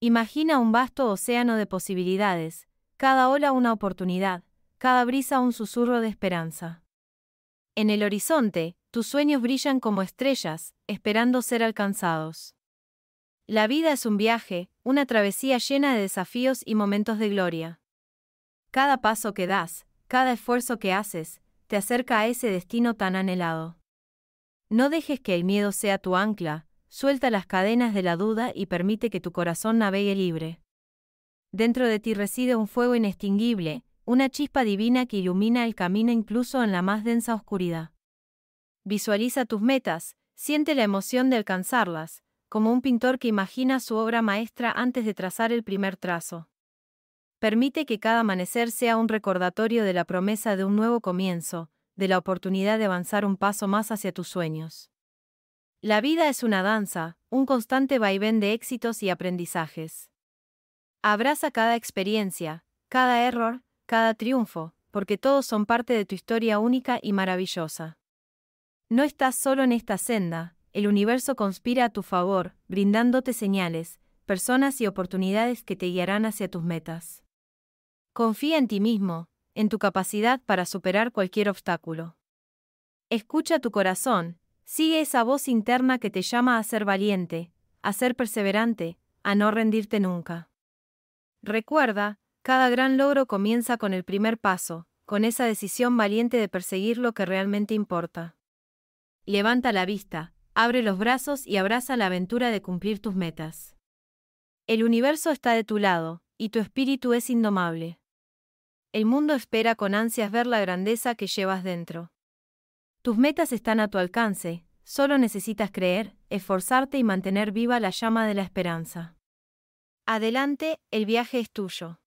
Imagina un vasto océano de posibilidades, cada ola una oportunidad, cada brisa un susurro de esperanza. En el horizonte, tus sueños brillan como estrellas, esperando ser alcanzados. La vida es un viaje, una travesía llena de desafíos y momentos de gloria. Cada paso que das, cada esfuerzo que haces, te acerca a ese destino tan anhelado. No dejes que el miedo sea tu ancla, suelta las cadenas de la duda y permite que tu corazón navegue libre. Dentro de ti reside un fuego inextinguible, una chispa divina que ilumina el camino incluso en la más densa oscuridad. Visualiza tus metas, siente la emoción de alcanzarlas, como un pintor que imagina su obra maestra antes de trazar el primer trazo. Permite que cada amanecer sea un recordatorio de la promesa de un nuevo comienzo, de la oportunidad de avanzar un paso más hacia tus sueños. La vida es una danza, un constante vaivén de éxitos y aprendizajes. Abraza cada experiencia, cada error, cada triunfo, porque todos son parte de tu historia única y maravillosa. No estás solo en esta senda, el universo conspira a tu favor, brindándote señales, personas y oportunidades que te guiarán hacia tus metas. Confía en ti mismo, en tu capacidad para superar cualquier obstáculo. Escucha tu corazón, sigue esa voz interna que te llama a ser valiente, a ser perseverante, a no rendirte nunca. Recuerda, cada gran logro comienza con el primer paso, con esa decisión valiente de perseguir lo que realmente importa. Levanta la vista, abre los brazos y abraza la aventura de cumplir tus metas. El universo está de tu lado, y tu espíritu es indomable. El mundo espera con ansias ver la grandeza que llevas dentro. Tus metas están a tu alcance, solo necesitas creer, esforzarte y mantener viva la llama de la esperanza. Adelante, el viaje es tuyo.